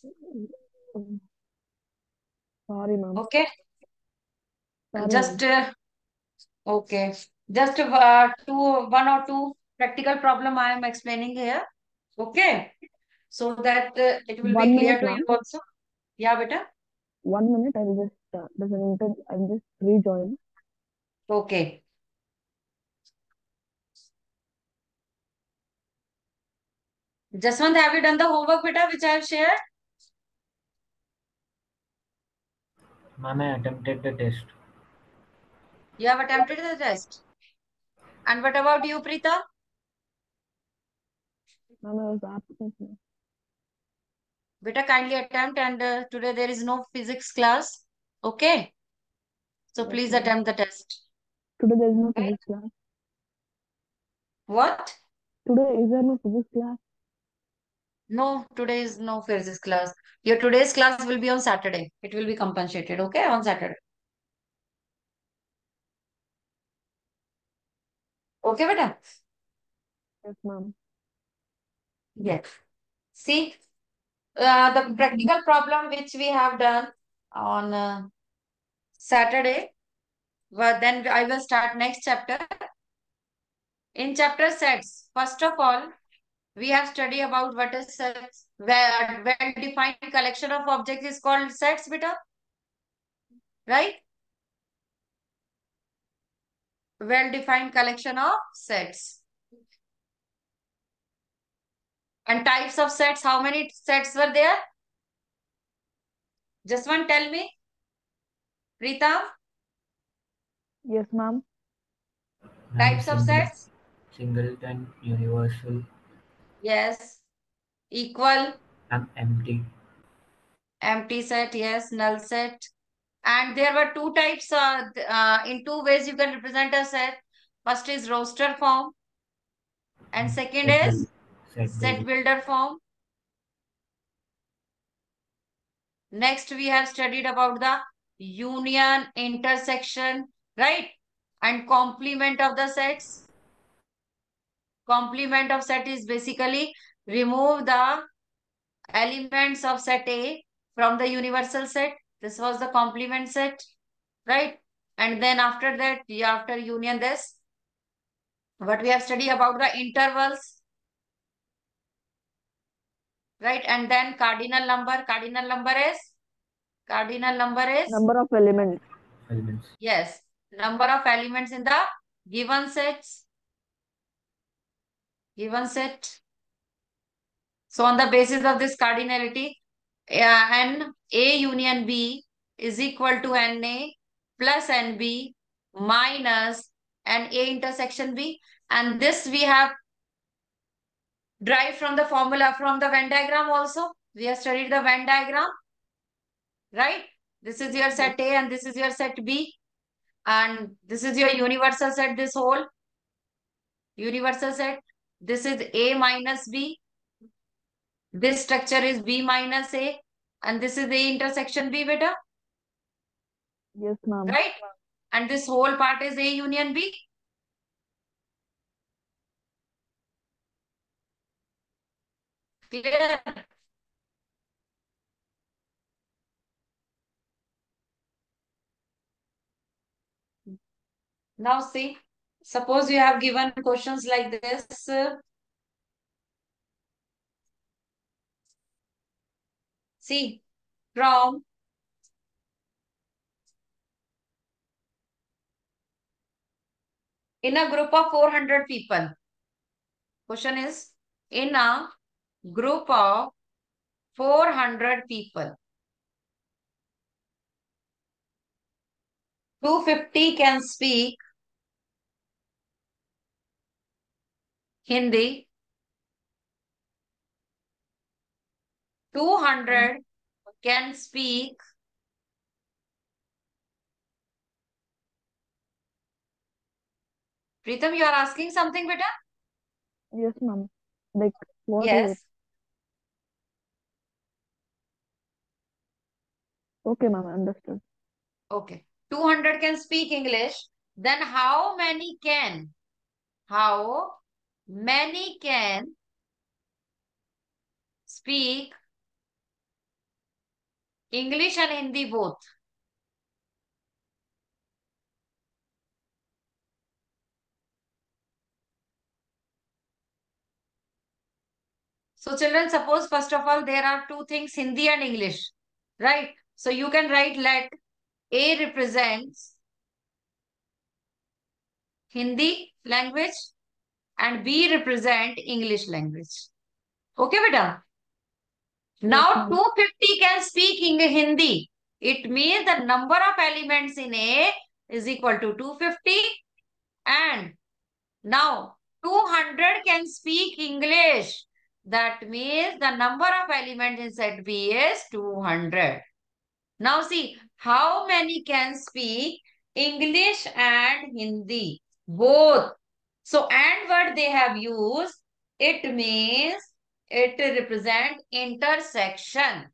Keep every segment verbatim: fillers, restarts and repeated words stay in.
Sorry, ma'am. Okay. Sorry, Just ma'am. Uh, okay. Just uh, two, one or two practical problem I am explaining here. Okay. So that uh, it will one be clear minute, to you also. Yeah, beta. One minute. I will just. Uh, there's an inter I will just rejoin. Okay. Jaswant, have you done the homework, beta, which I have shared? Ma'am, I attempted the test. You have attempted the test. And what about you, Preeta? Ma'am, I was absent. Beta, kindly attempt, and uh, today there is no physics class. Okay? So okay. Please attempt the test. Today there is no okay. physics class. What? Today is there no physics class? No, today is no physics class. Your today's class will be on Saturday. It will be compensated, okay, on Saturday. Okay, beta? Yes, ma'am. Yes. See, uh, the practical problem which we have done on uh, Saturday, well, then I will start next chapter. In chapter sets, first of all, we have studied about what is sets. Well, well-defined collection of objects is called sets, beta. Right? Well-defined collection of sets. And types of sets, how many sets were there? Just one, tell me. Preeta? Yes, ma'am. Types of sets? Singleton, universal. Yes. Equal. Um, empty. Empty set, yes. Null set. And there were two types. Uh, uh, in two ways you can represent a set. First is roster form. And second set is set, set builder. builder form. Next we have studied about the union, intersection, right? And complement of the sets. Complement of set is basically remove the elements of set A from the universal set. This was the complement set, right? And then after that, after union this, what we have studied about the intervals, right? And then cardinal number, cardinal number is, cardinal number is? Number of elements. Elements. Yes, number of elements in the given sets. Given set. So on the basis of this cardinality, N A union B is equal to N A plus N B minus N A intersection B. And this we have derived from the formula, from the Venn diagram also. We have studied the Venn diagram, right? This is your set A and this is your set B. And this is your universal set, this whole universal set. This is A minus B. This structure is B minus A. And this is A intersection B, beta. Yes, ma'am. Right? And this whole part is A union B. Clear? Now see. Suppose you have given questions like this. See, from in a group of four hundred people. Question is, in a group of four hundred people, two hundred fifty can speak Hindi, two hundred can speak Pritham, you are asking something, beta? Yes, ma'am. Like, what yes. is it? Okay, ma'am, understood. Okay. two hundred can speak English. Then how many can? How many can speak English and Hindi both. So children, suppose first of all, there are two things, Hindi and English, right? So you can write let A represents Hindi language and B represent English language. Okay, beta? Now two hundred fifty can speak in Hindi. It means the number of elements in A is equal to two hundred fifty, and now two hundred can speak English. That means the number of elements in set B is two hundred. Now see, how many can speak English and Hindi both? So and word they have used, it means it represents intersection.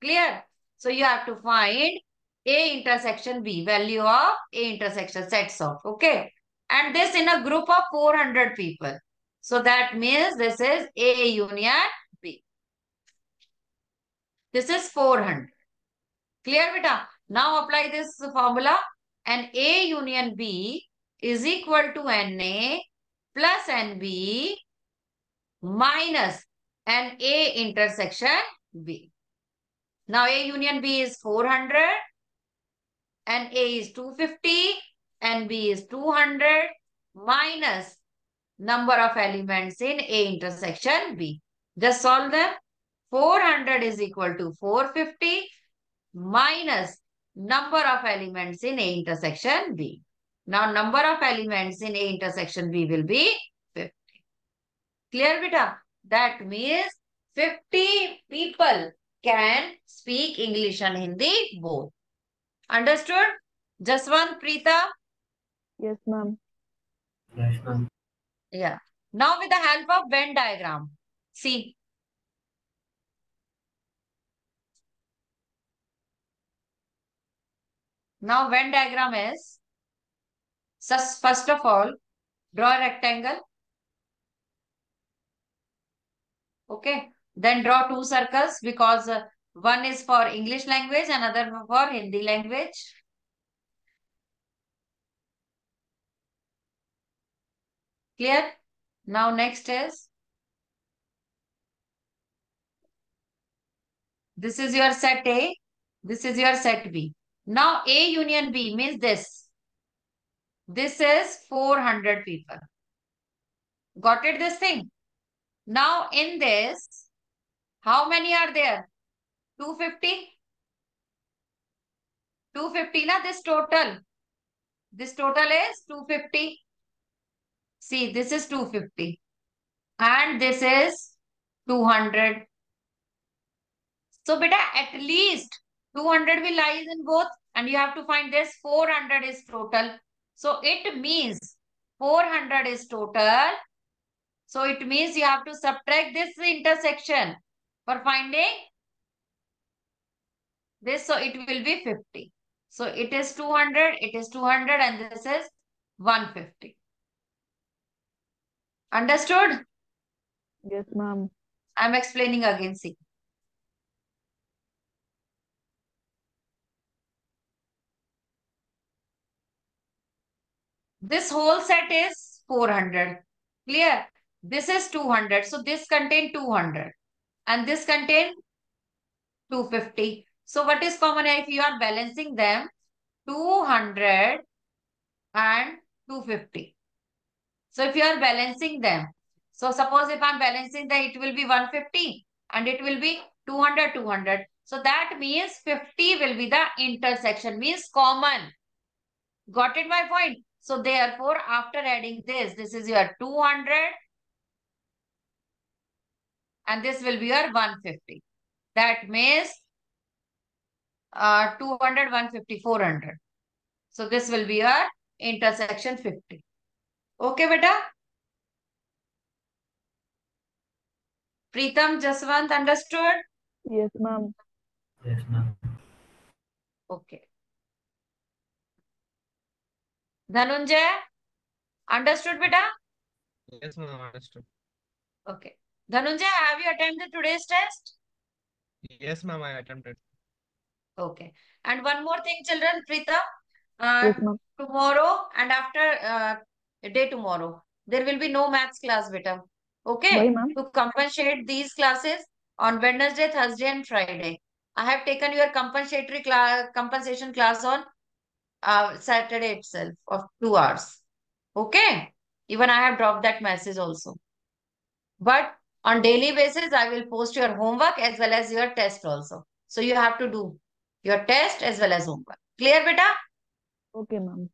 Clear? So you have to find A intersection B, value of A intersection, sets of, okay? And this in a group of four hundred people. So that means this is A union B. This is four hundred. Clear, beta? Now apply this formula. And A union B is equal to N A plus N B minus and A intersection B. Now A union B is four hundred, and A is two hundred fifty, and B is two hundred, minus number of elements in A intersection B. Just solve them. four hundred is equal to four hundred fifty minus number of elements in A intersection B. Now number of elements in A intersection B will be fifty. Clear, beta? That means fifty people can speak English and Hindi both. Understood? Jaswant, Preeta? Yes, ma'am. Yes, ma'am. Yeah. Now with the help of Venn diagram. See. Now Venn diagram is, first of all, draw a rectangle. Okay, then draw two circles, because one is for English language, another for Hindi language. Clear? Now next is, this is your set A, this is your set B. Now A union B means this. This is four hundred people. Got it, this thing? Now in this, how many are there? two hundred fifty? two hundred fifty, na, this total. This total is two hundred fifty. See, this is two hundred fifty. And this is two hundred. So, beta, at least two hundred will lies in both. And you have to find this. four hundred is total. So, it means four hundred is total. So it means you have to subtract this intersection for finding this. So it will be fifty. So it is two hundred, it is two hundred, and this is one hundred fifty. Understood? Yes, ma'am. I'm explaining again, see. This whole set is four hundred. Clear? This is two hundred. So this contains two hundred. And this contains two hundred fifty. So what is common if you are balancing them? two hundred and two hundred fifty. So if you are balancing them. So suppose if I am balancing them, it will be one hundred fifty. And it will be two hundred, two hundred. So that means fifty will be the intersection. Means common. Got it my point? So therefore, after adding this, this is your two hundred. And this will be your one hundred fifty. That means uh, two hundred, one hundred fifty, four hundred. So this will be your intersection fifty. Okay, beta? Preetam, Jaswant, understood? Yes, ma'am. Yes, ma'am. Okay. Dhanunjay, understood, beta? Yes, ma'am, understood. Okay. Dhanunjay, have you attempted today's test? Yes, ma'am, I attempted. Okay. And one more thing, children, Preeta, uh, yes, tomorrow and after uh, day tomorrow, there will be no maths class, beta. Okay. Bye, to compensate these classes on Wednesday, Thursday, and Friday. I have taken your compensatory class, compensation class on uh, Saturday itself of two hours. Okay. Even I have dropped that message also. But on daily basis, I will post your homework as well as your test also. So you have to do your test as well as homework. Clear, beta? Okay, ma'am.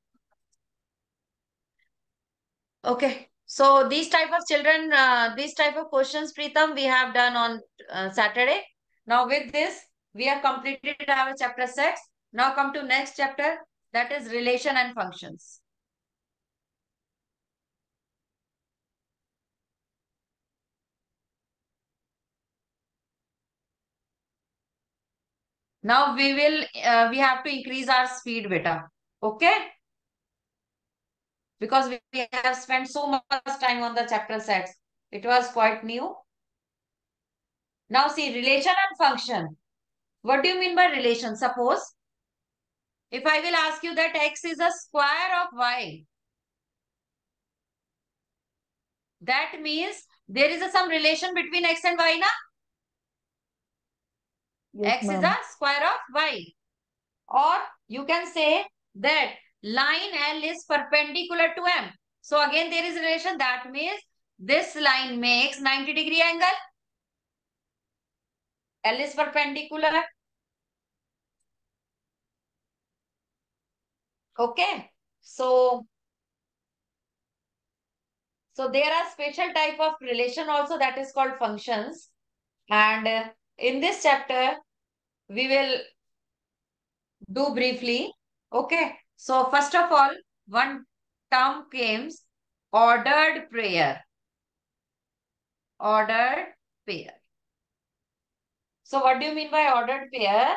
Okay. So these type of children, uh, these type of questions, Preetam, we have done on uh, Saturday. Now with this, we have completed our chapter six. Now come to next chapter, that is relation and functions. Now we will, uh, we have to increase our speed, beta. Okay? Because we have spent so much time on the chapter sets. It was quite new. Now see, relation and function. What do you mean by relation? Suppose, if I will ask you that x is a square of y. That means there is a, some relation between x and y, na? Yes, x is a square of y. Or you can say that line L is perpendicular to M. So again there is a relation. That means this line makes ninety degree angle. L is perpendicular. Okay. So, so there are special type of relation also, that is called functions. And uh, in this chapter, we will do briefly. Okay. So first of all, one term came, ordered pair. Ordered pair. So what do you mean by ordered pair?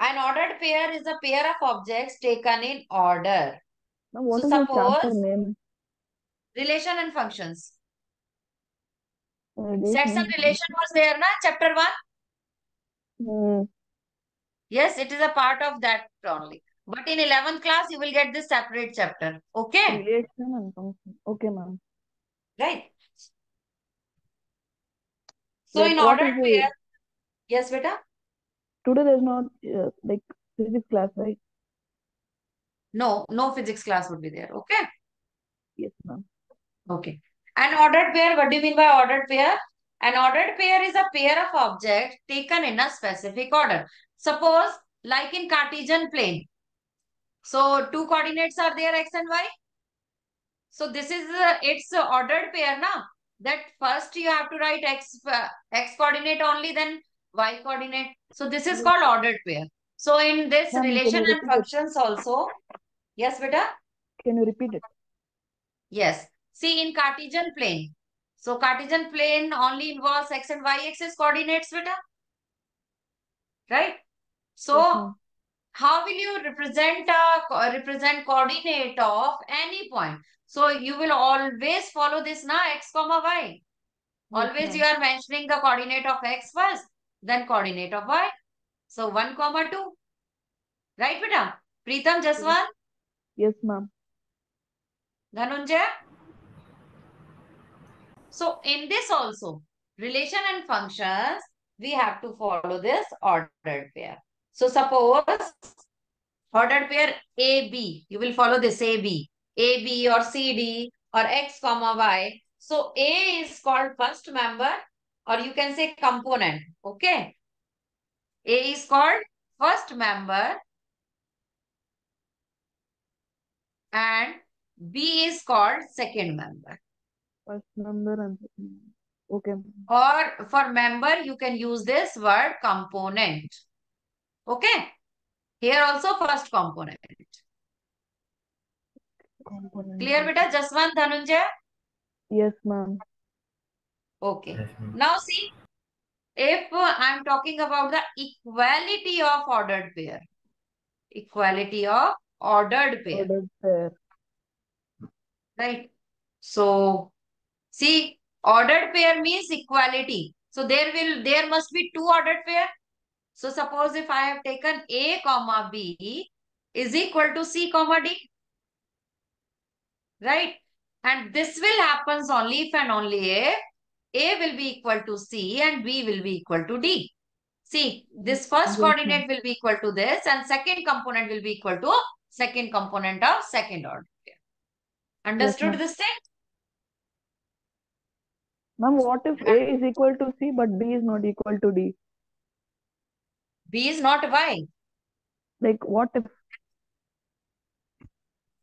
An ordered pair is a pair of objects taken in order. Now what so is suppose chapter name? Relation and functions. Relation. Sets and relation was there, na? Chapter one? Mm. Yes, it is a part of that only. But in eleventh class, you will get this separate chapter. Okay? Okay, ma'am. Right. So, like in ordered pair... Yes, beta? Today there's not, uh, like, physics class, right? No, no physics class would be there. Okay? Yes, ma'am. Okay. An ordered pair, what do you mean by ordered pair? An ordered pair is a pair of objects taken in a specific order. Suppose, like in Cartesian plane. So, two coordinates are there, x and y. So, this is uh, its uh, ordered pair, na? That first you have to write x, uh, x coordinate only, then y coordinate. So, this is called ordered pair. So, in this Ma'am, relation and functions it? Also, yes, beta? Can you repeat it? Yes. See, in Cartesian plane. So, Cartesian plane only involves x and y axis coordinates, beta? Right? So, mm-hmm. How will you represent a, represent coordinate of any point? So you will always follow this, na, x comma y. Always okay. You are mentioning the coordinate of x first, then coordinate of y. So one comma two. Right, beta? Preetam, just one? Yes, ma'am. Dhanunjay? So in this also, relation and functions, we have to follow this ordered pair. So suppose ordered pair A B, you will follow this A B, A B or C D or X comma Y. So A is called first member, or you can say component. Okay. A is called first member and B is called second member. First member and second member. Okay. Or for member, you can use this word component. Okay, here also first component. component. Clear, beta? Just one, Dhanunjay? Yes, ma'am. Okay. Yes, ma now see, if I'm talking about the equality of ordered pair. Equality of ordered pair. Ordered pair. Right. So, see, ordered pair means equality. So, there will, there must be two ordered pair. So suppose if I have taken A comma B is equal to C comma D, right? And this will happens only if and only if A will be equal to C and B will be equal to D. See, this first coordinate will be equal to this and second component will be equal to second component of second order. Understood this thing? Ma'am, what if A is equal to C but B is not equal to D? B is not Y. Like what if?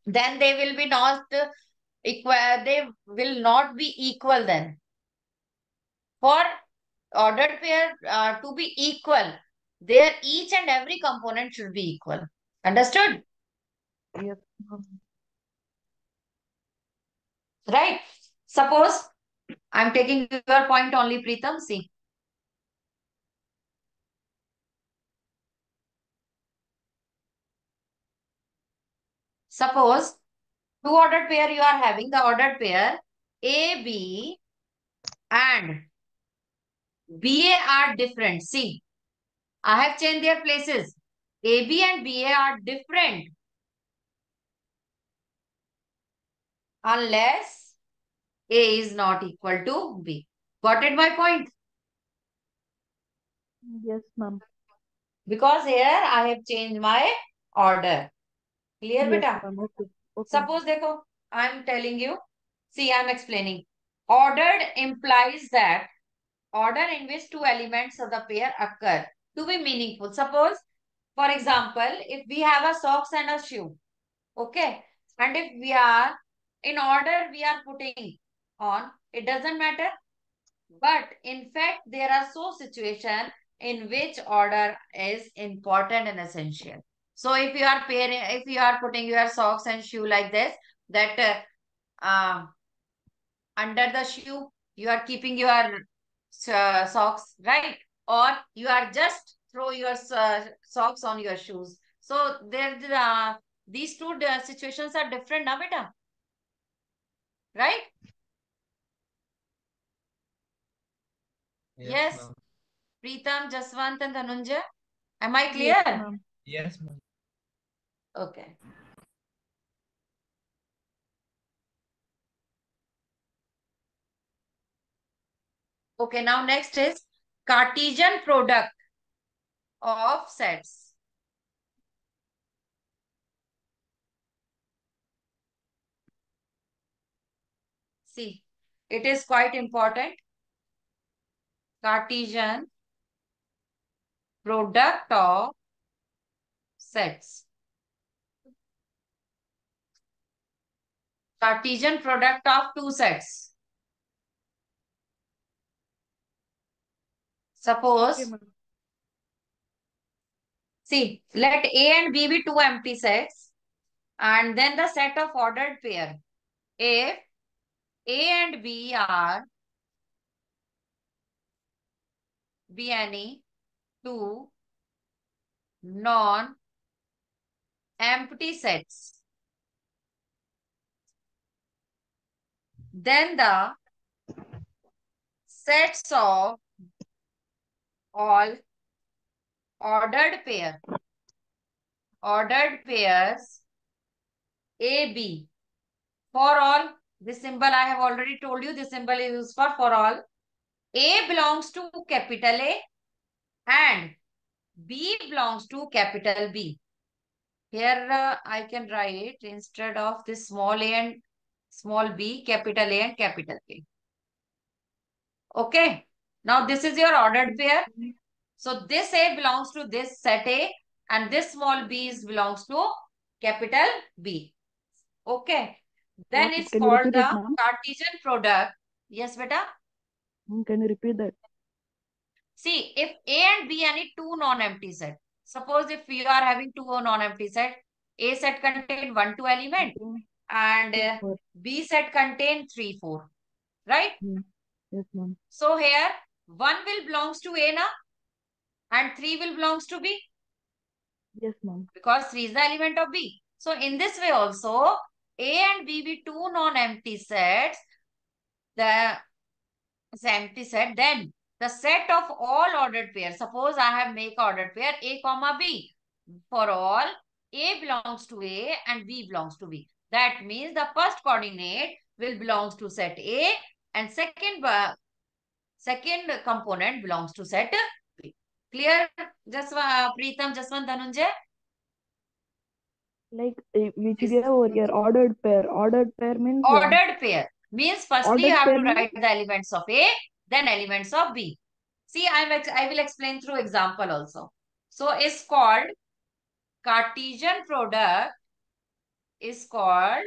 Then they will be not equal, they will not be equal then. For ordered pair uh, to be equal, their each and every component should be equal. Understood? Yes. Right? Suppose I'm taking your point only, Preetam. See. Suppose two ordered pair you are having, the ordered pair A, B and B A are different. See, I have changed their places. A, B and B A are different unless A is not equal to B. Got it my point? Yes, ma'am. Because here I have changed my order. Clear, yes, beta? Okay. Okay. Suppose, dekho, I am telling you. See, I am explaining. Ordered implies that order in which two elements of the pair occur to be meaningful. Suppose, for example, if we have a socks and a shoe, okay? And if we are, in order we are putting on, it doesn't matter. But in fact, there are so situations in which order is important and essential. So if you are pairing, if you are putting your socks and shoe like this, that uh, uh, under the shoe, you are keeping your uh, socks, right? Or you are just throw your uh, socks on your shoes. So there, uh, these two uh, situations are different, na beta? Right? Yes, yes. Preetam, Jaswant and Dhanunjay. Am I clear? Yes, ma'am. Okay. Okay, now next is Cartesian product of sets. See, it is quite important. Cartesian product of sets. Cartesian product of two sets. Suppose, okay, see, let A and B be two empty sets and then the set of ordered pair. If A and B are be any two non empty sets, then the sets of all ordered pair, ordered pairs A, B for all, this symbol I have already told you, this symbol is used for for all, A belongs to capital A and B belongs to capital B. Here uh, I can write instead of this small a and small b, capital A and capital B. Okay. Now this is your ordered pair. So this A belongs to this set A and this small b is belongs to capital B. Okay. Then yes, it's called the it, Cartesian product. Yes, beta? Can you repeat that? See, if A and B any two non-empty set. Suppose if you are having two non-empty set, A set contain one, two element and uh, B set contain three, four, right? Yes, ma'am. So here one will belongs to A na and three will belongs to B. Yes, ma'am. Because three is the element of B. So in this way also, A and B be two non-empty sets, the empty set, then The set of all ordered pairs. Suppose I have make ordered pair A comma B. For all, A belongs to A and B belongs to B. That means the first coordinate will belongs to set A and second second component belongs to set B. Clear, Jaswa, Preetam, Jaswant, Dhanunjay? Like which over here ordered pair. Ordered pair means ordered what? Pair means firstly ordered you have to write means... the elements of A, then elements of B. See, I'm ex I will explain through example also. So it's called Cartesian product. Is called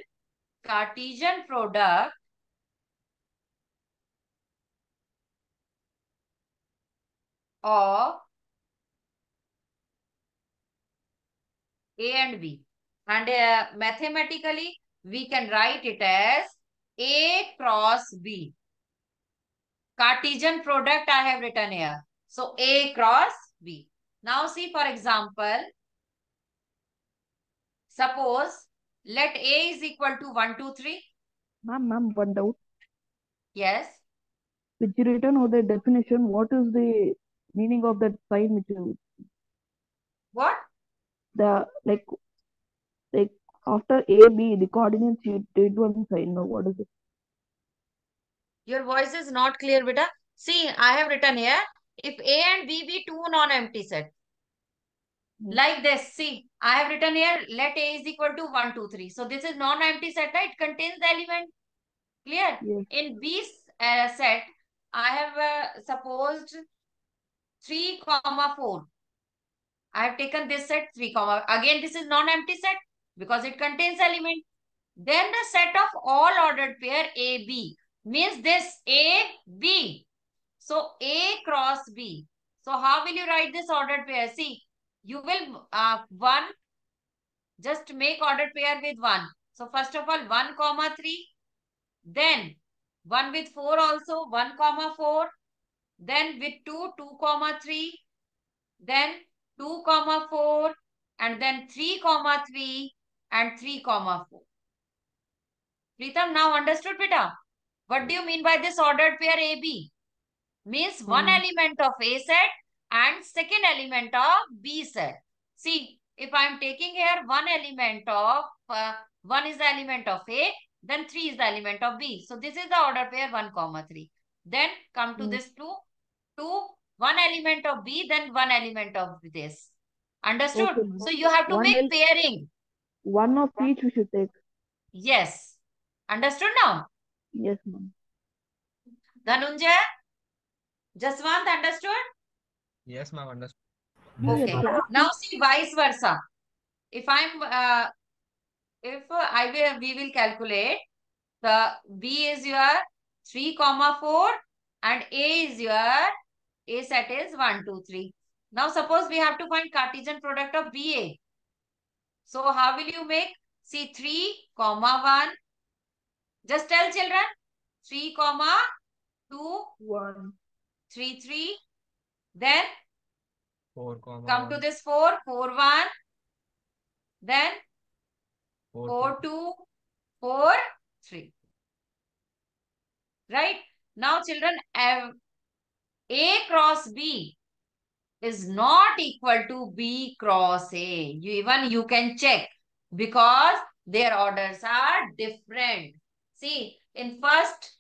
Cartesian product of A and B. And uh, mathematically, we can write it as A cross B. Cartesian product I have written here. So A cross B. Now see, for example, suppose let A is equal to one, two, three. Ma'am, ma'am, one doubt. Yes. Which you written or the definition, what is the meaning of that sign which you... What? The, like, like after A, B, the coordinates you did one sign. Now, what is it? Your voice is not clear, beta. See, I have written here, if A and B be two non-empty sets. Like this, see, I have written here, let A is equal to one, two, three. So this is non-empty set, right? It contains the element. Clear? Yes. In B uh, set, I have uh, supposed three, four. I have taken this set three, comma. Again, this is non-empty set because it contains element. Then the set of all ordered pair A, B means this A, B. So A cross B. So how will you write this ordered pair? See, you will uh, one, just make ordered pair with one. So first of all, one comma three, then one with four also, one comma four, then with two, two comma three, then two comma four, and then three comma three, and three comma four. Preetam, now understood, beta? What do you mean by this ordered pair A B? Means hmm. one element of A set and second element of B set. See, if I am taking here one element of, uh, one is the element of A, then three is the element of B. So this is the ordered pair one comma three. Then come to hmm. this two, two, one element of B, then one element of this. Understood? Okay. So you have to one make pairing. One of each we should take. Yes. Understood now? Yes, ma'am. Dhanunjay? Jaswant, understood? Yes, ma'am, understood. Okay. Now see, vice versa. If I'm, uh, if I will, we will calculate the B is your three comma four and A is your A set is one, two, three. Now suppose we have to find Cartesian product of B A. So how will you make? See, three comma one. Just tell children. three comma two, one. three, three. Then four, come one. To this four, four, one. Then four, two, four, three. Right? Now children, A cross B is not equal to B cross A. You even you can check because their orders are different. See, in first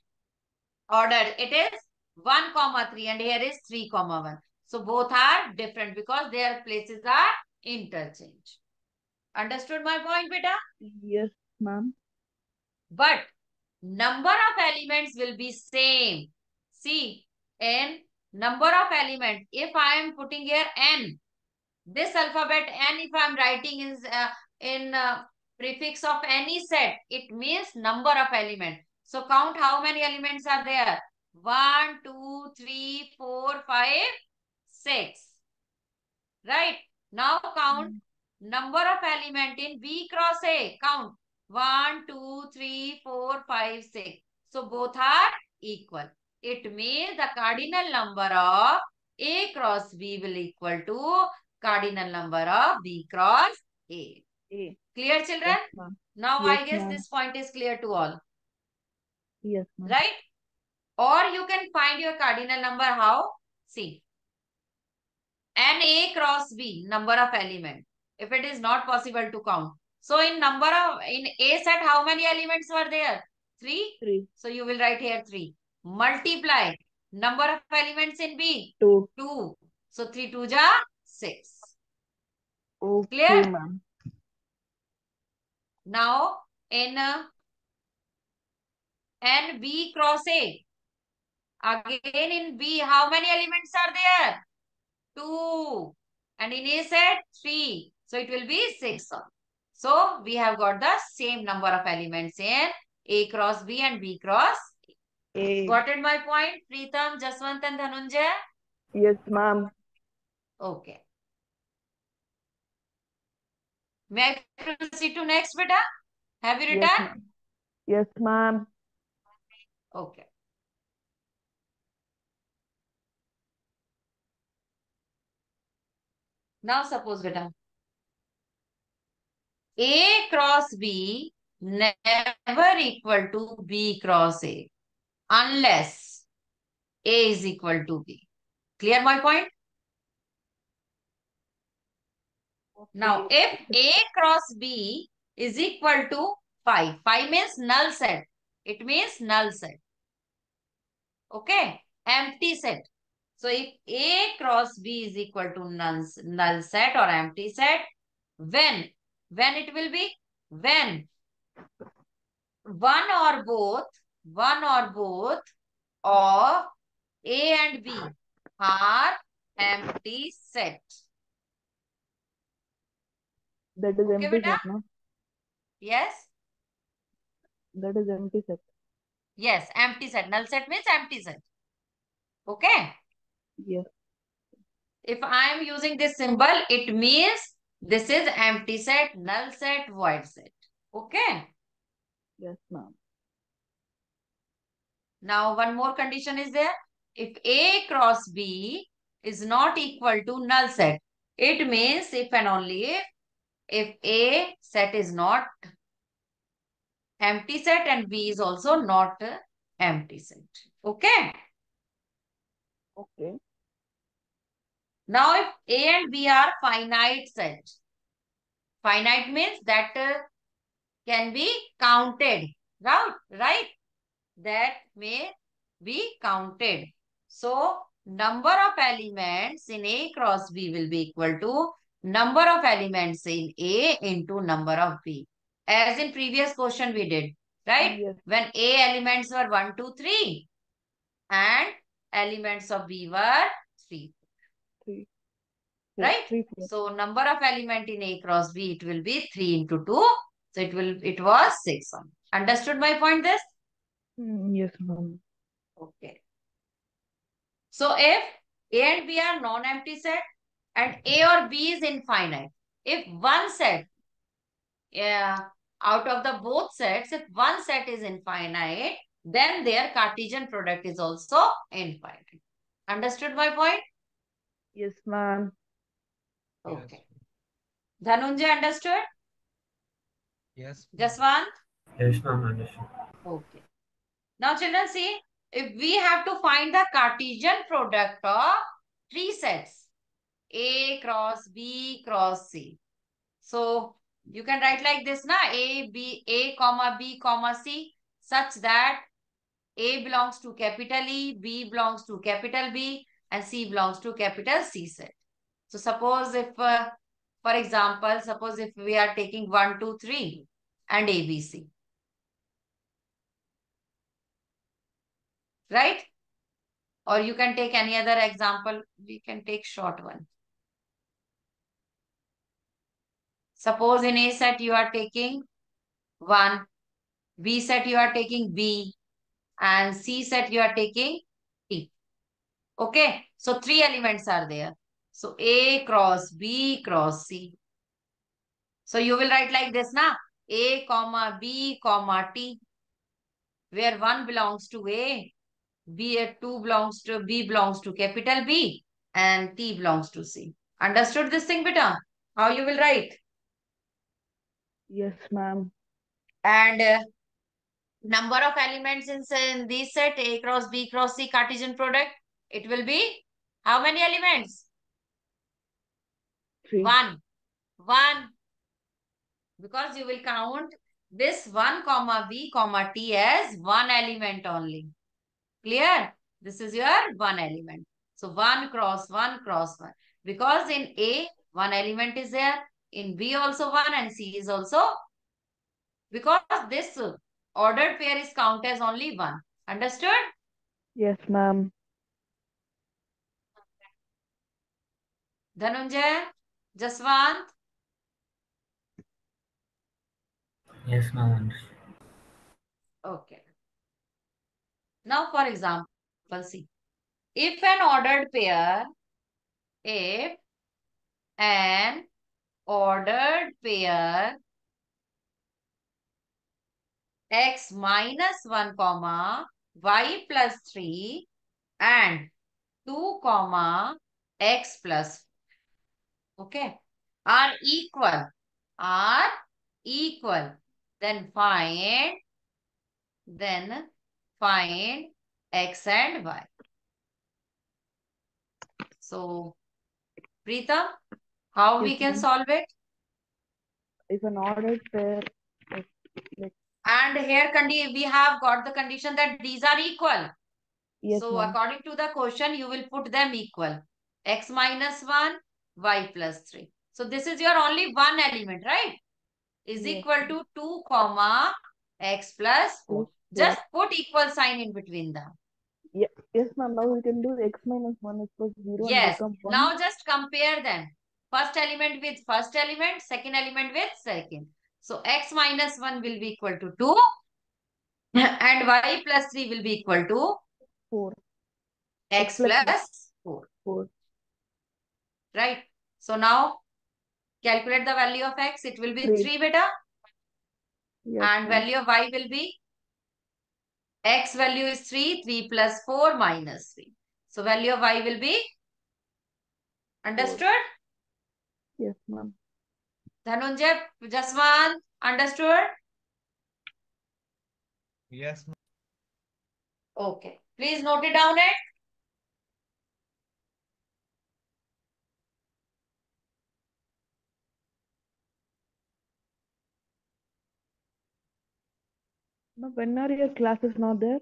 order it is one comma three and here is three comma one. So both are different because their places are interchanged. Understood my point, beta? Yes, ma'am. But number of elements will be same. See, in number of elements, if I am putting here N, this alphabet N, if I am writing is uh, in uh, prefix of any set, it means number of elements. So count how many elements are there. one, two, three, four, five, six. Right? Now count mm. number of element in B cross A. Count one, two, three, four, five, six. So both are equal. It means the cardinal number of A cross B will equal to cardinal number of B cross A. A. Clear, children? Yes, now yes, I guess this point is clear to all. Yes, right? Or you can find your cardinal number how? See, and A cross B, number of elements, if it is not possible to count. So in number of, in A set, how many elements were there? Three? Three. So you will write here three. Multiply. Number of elements in B? Two. Two. So three two ja six. Okay, clear? Ma'am. Now in uh, and B cross A. Again in B, how many elements are there? Two. And in A set, three. So it will be six. So we have got the same number of elements in A cross B and B cross A. A. Got it my point? Preetham, Jaswant and Dhanunjay? Yes, ma'am. Okay. May I proceed to next, beta? Have you written? Yes, ma'am. Yes, okay. Now suppose, beta, A cross B never equal to B cross A unless A is equal to B. Clear my point? Okay. Now, if A cross B is equal to five, five means null set. It means null set. Okay? Empty set. So, if A cross B is equal to null, null set or empty set, when? When it will be? When one or both, one or both of A and B are empty set. That is okay, empty beta? Set, no? Yes? That is empty set. Yes, empty set. Null set means empty set. Okay? Yes. If I am using this symbol, it means this is empty set, null set, void set. Okay? Yes, ma'am. Now, one more condition is there. If A cross B is not equal to null set, it means if and only if, if A set is not empty set and B is also not empty set. Okay? Okay. Now, if A and B are finite set, finite means that uh, can be counted, right? Right? That may be counted. So, number of elements in A cross B will be equal to number of elements in A into number of B. As in previous question we did, right? Yes. When A elements were one, two, three and elements of B were three. Three. Right? Three, three. So, number of element in A cross B, it will be three into two. So, it will it was six. Understood my point this? Yes, ma'am. Okay. So, if A and B are non-empty set and A or B is infinite, if one set, yeah, out of the both sets, if one set is infinite, then their Cartesian product is also infinite. Understood my point? Yes, ma'am. Okay. Yes. Dhanunjay understood? Yes. Jaswant? Yes, ma'am, understood. Okay. Now, children, see, if we have to find the Cartesian product of three sets, A cross B cross C. So, you can write like this, na? A, B, A comma B comma C, such that A belongs to capital E, B belongs to capital B, and C belongs to capital C set. So, suppose if, uh, for example, suppose if we are taking one, two, three and A, B, C. Right? Or you can take any other example. We can take short one. Suppose in A set you are taking one, B set you are taking B, and C set you are taking B. Okay? So, three elements are there. So, A cross B cross C. So, you will write like this, na? A comma B comma T, where one belongs to A, B at two belongs to B belongs to capital B and T belongs to C. Understood this thing, beta? How you will write? Yes, ma'am. And uh, number of elements in, in this set A cross B cross C Cartesian product, it will be How many elements? Three. One. One. Because you will count this one comma v comma t as one element only. Clear? This is your one element. So one cross one cross one. Because in A, one element is there. In B also one, and C is also. Because this ordered pair is counted as only one. Understood? Yes, ma'am. Dhananjay, Jaswant. Yes, ma'am. Okay. Now, for example, see. If an ordered pair, if an ordered pair x minus one comma y plus three and two comma x plus four, okay, are equal, are equal, then find, then find x and y. So, Preeta, how if we can solve it? If an ordered pair... Like, like, and here we have got the condition that these are equal. Yes, so, according to the question, you will put them equal. X minus one, y plus three. So, this is your only one element, right? Is yes. equal to two comma x plus four. Yes. Just put equal sign in between them. Yes, yes ma'am. Now we can do x minus one is equals zero. Yes. And one. Now just compare them. First element with first element, second element with second. So x minus one will be equal to two and y plus three will be equal to four. X, x plus, plus four. four. Right. So now calculate the value of x. It will be three, three beta. Yes, and value of y will be? X value is three, three plus four minus three. So value of y will be? Understood? Yes, ma'am. Dhananjay, Jaswant, understood? Yes, ma'am. Okay. Please note it down it. When are your classes not there?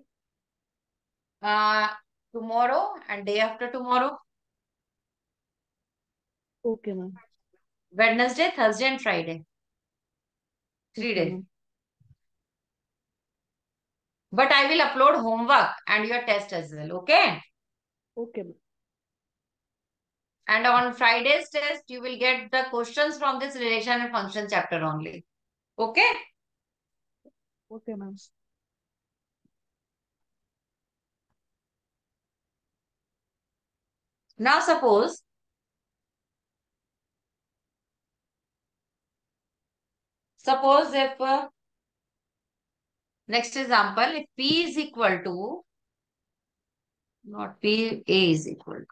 Uh, tomorrow and day after tomorrow. Okay, ma'am. Wednesday, Thursday and Friday. Three okay, days. But I will upload homework and your test as well, okay? Okay, ma'am. And on Friday's test, you will get the questions from this relation and function chapter only. Okay? Okay, ma'am. Now suppose suppose if uh, next example, if P is equal to not P A is equal to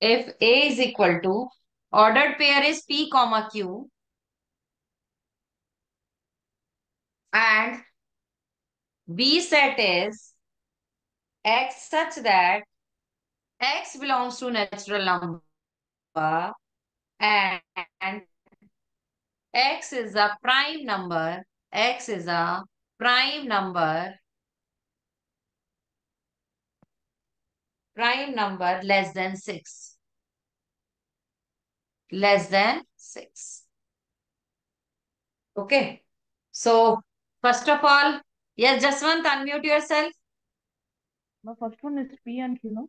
if A is equal to, ordered pair is P comma Q and B set is X such that X belongs to natural number and, and X is a prime number, X is a prime number, prime number less than six. Less than six. Okay. So, first of all, yes, Jaswant, unmute yourself. The first one is P and Q, no?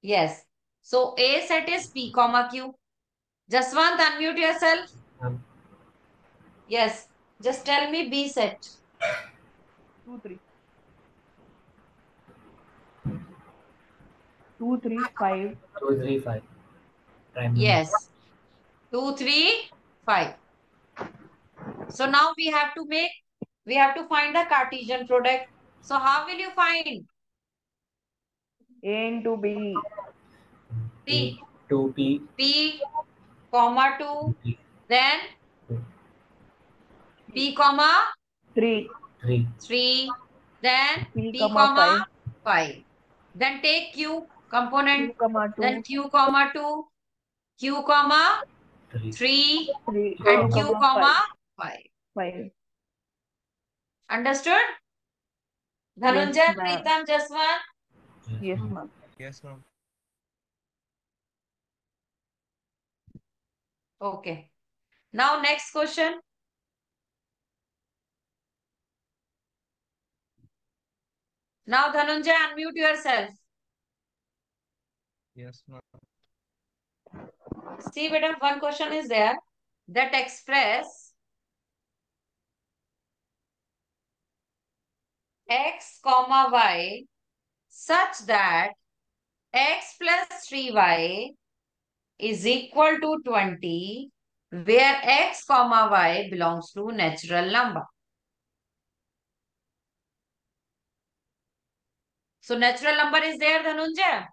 Yes. So, A set is P comma Q. Jaswant, unmute yourself. Um, yes. Just tell me B set. Two, three. Two, three, five. Two, three, five. Prime yes. Number. Two, three, five. So now we have to make, we have to find the Cartesian product. So how will you find? A into B. B. To B. B, comma two. B. Then B, comma three. Three. Three. Then B, B comma five. five. Then take Q component. Q, then Q, comma two. Q, comma three. Three. three. And Q, comma five. five. five. Understood? Dhananjay, Pritam, Jaswan? Yes, ma'am. Yes, ma'am. Okay. Now, next question. Now, Dhananjay, unmute yourself. Yes, ma'am. See, madam, one question is there. That express x comma y such that x plus three y is equal to twenty, where x comma y belongs to natural number. So natural number is there, Dhananjay,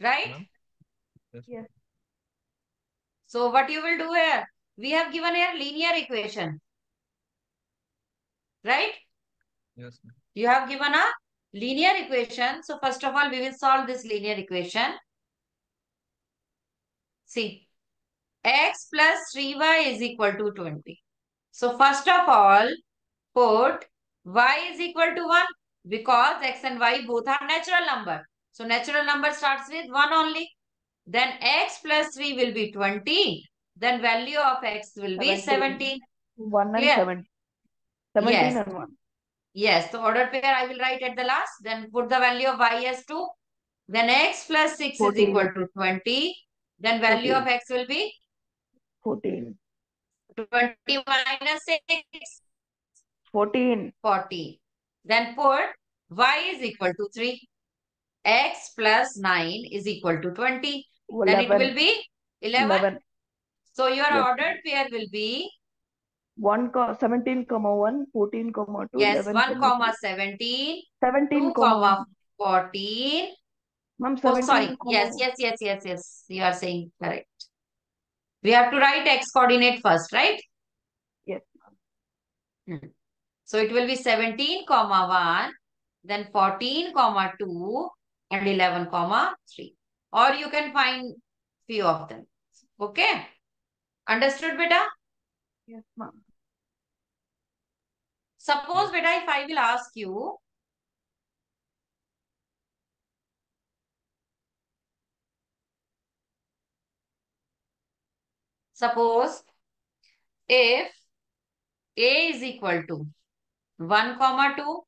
right? Yes. Yeah. So what you will do here, we have given here linear equation, right? Yes. You have given a linear equation. So first of all, we will solve this linear equation. See, x plus three y is equal to twenty. So first of all, put y is equal to one, because x and y both are natural number. So natural number starts with one only. Then x plus three will be twenty. Then value of x will be seventeen. one and seventeen. seventeen yes. And one. Yes, the order pair I will write at the last. Then put the value of y as two. Then x plus six fourteen. Is equal to twenty. Then value fourteen. Of x will be? fourteen. twenty minus six. fourteen. forty. Then put y is equal to three. X plus nine is equal to twenty. eleven. Then it will be eleven. eleven. So your yes. ordered pair will be? one seventeen comma one, fourteen comma two. Yes, eleven, one comma seventeen, seventeen two comma fourteen. Ma'am, oh, sorry. Yes, yes, yes, yes, yes. You are saying correct. We have to write x coordinate first, right? Yes. Hmm. So it will be seventeen comma one, then fourteen comma two, and eleven comma three. Or you can find few of them. Okay. Understood, beta? Yes, ma'am. Suppose, beta, if I will ask you, suppose if A is equal to one comma two,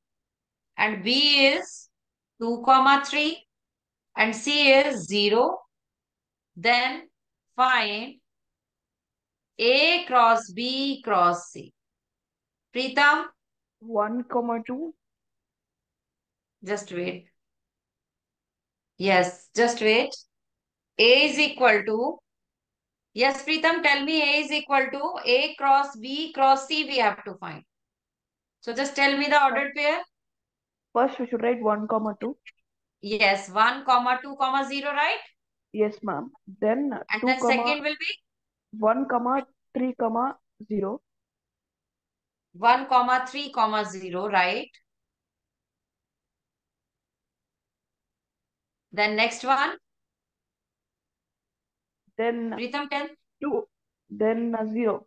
and B is two comma three, and C is zero, then find A cross B cross C. Pritam? one comma two. Just wait. Yes, just wait. A is equal to... Yes, Pritam, tell me A is equal to A cross B cross C we have to find. So just tell me the ordered pair. First we should write one comma two. Yes, one comma two comma zero, right? Yes, ma'am. Then and two then comma... second will be? one comma three comma zero. one comma three comma zero, right? Then next one. Then Pritam ten. two. Then uh, zero.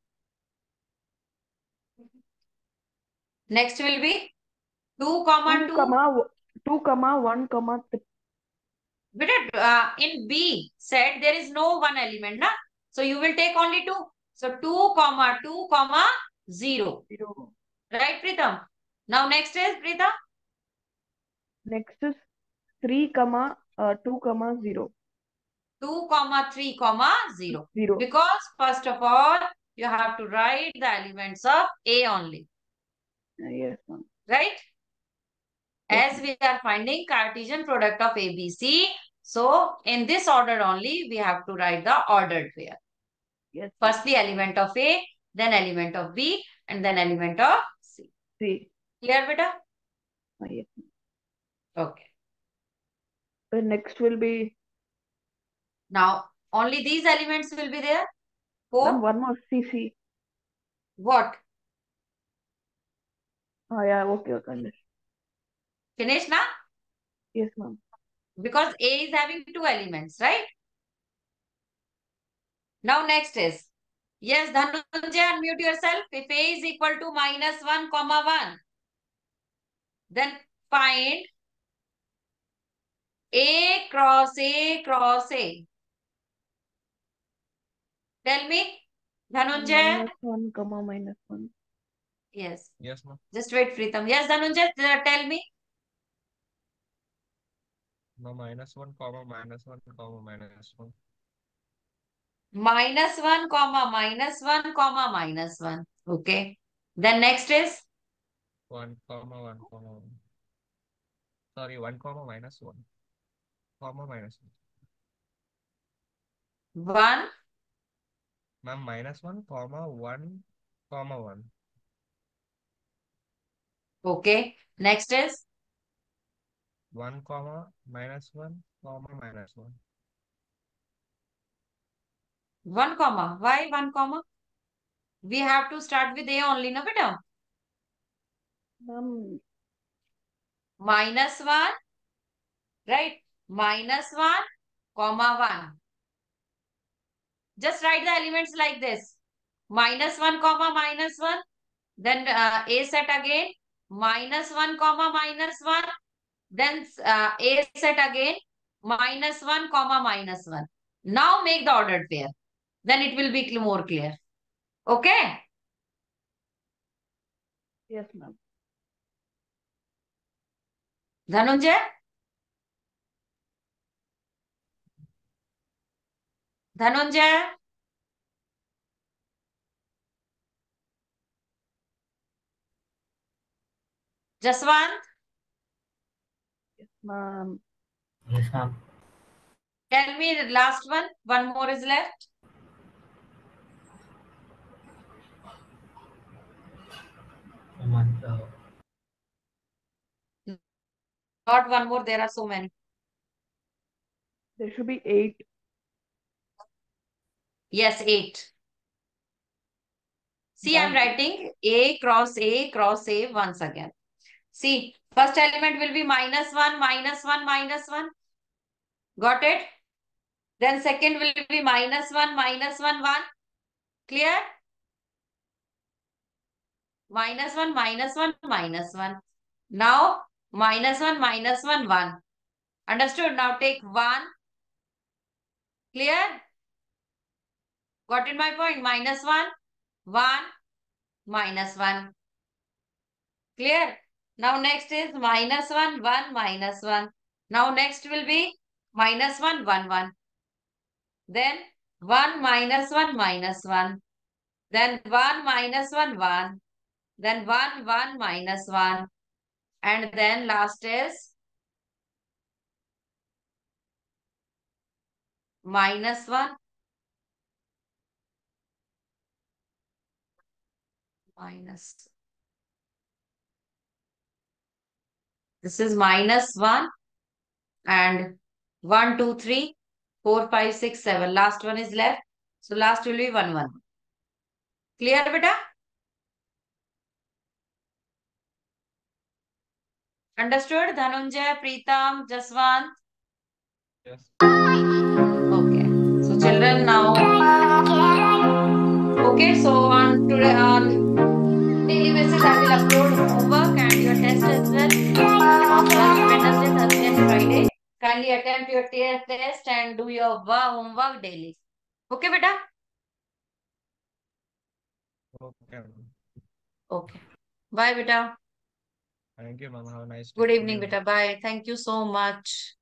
Next will be two comma two. two. Comma, two comma one comma three. But uh, in B set there is no one element, na? So you will take only two. So two comma two comma zero. zero. Right, Pritam? Now next is, Pritam? Next is three comma uh, two comma zero. two comma three comma zero. zero. Because first of all, you have to write the elements of A only. Uh, yes, ma'am. Right? Yes. As we are finding Cartesian product of A B C, so in this order only, we have to write the ordered pair. Yes. First the element of A, then element of B, and then element of C. C. Clear, beta? Oh, yes. Okay. The next will be now only these elements will be there. Four. Then one more C C. What? Oh yeah, okay, okay. Finish na? Yes, ma'am. Because A is having two elements, right? Now next is, yes, Dhananjay, unmute yourself. If A is equal to minus one comma one, then find A cross A cross A. Tell me, Dhananjay. Minus one comma minus one. Yes. Yes, ma'am. Just wait, Pritam. Yes, Dhananjay, tell me. No, minus one comma minus one comma minus one. Minus one comma minus one comma minus one. Okay. Then next is one comma one comma one. Sorry, one comma minus one comma minus one. One. Ma'am, minus one comma one comma one. Okay. Next is one comma minus one comma minus one. One comma. Why one comma? We have to start with A only, no beta? Um, minus one, right? Minus one, comma one. Just write the elements like this. Minus one, comma, minus one. Then uh, A set again. Minus one, comma, minus one. Then uh, A set again. Minus one, comma, minus one. Now make the ordered pair. Then it will be more clear. Okay? Yes, ma'am. Dhananjay? Dhananjay? Jaswant? Yes, ma'am. Yes, ma'am. Tell me the last one. One more is left. Not one more, there are so many. There should be eight. Yes, eight. See, one. I'm writing A cross A cross A once again. See, first element will be minus one, minus one, minus one. Got it? Then second will be minus one, minus one, one. Clear? Minus one, minus one, minus one. Now, minus one, minus one, one. Understood? Now take one. Clear? Got it my point? Minus one, one, minus one. Clear? Now next is minus one, one, minus one. Now next will be minus one, one, one. Then one, minus one, minus one. Then one, minus one, one. Then one, one, minus one. And then last is minus one. Minus. This is minus one. And one, two, three, four, five, six, seven. Last one is left. So last will be one, one. Clear, beta? Understood, Dhananjay, Pritam, Jaswant? Yes. Okay. So children now. Okay. So on today on daily basis I will upload homework and your test as well. On Wednesday, Thursday, and Friday. Kindly attempt your test and do your homework daily. Okay, beta? Okay. Okay. Bye, beta. Thank you, ma'am. Have a nice day. Good evening, beta. Bye. Thank you so much.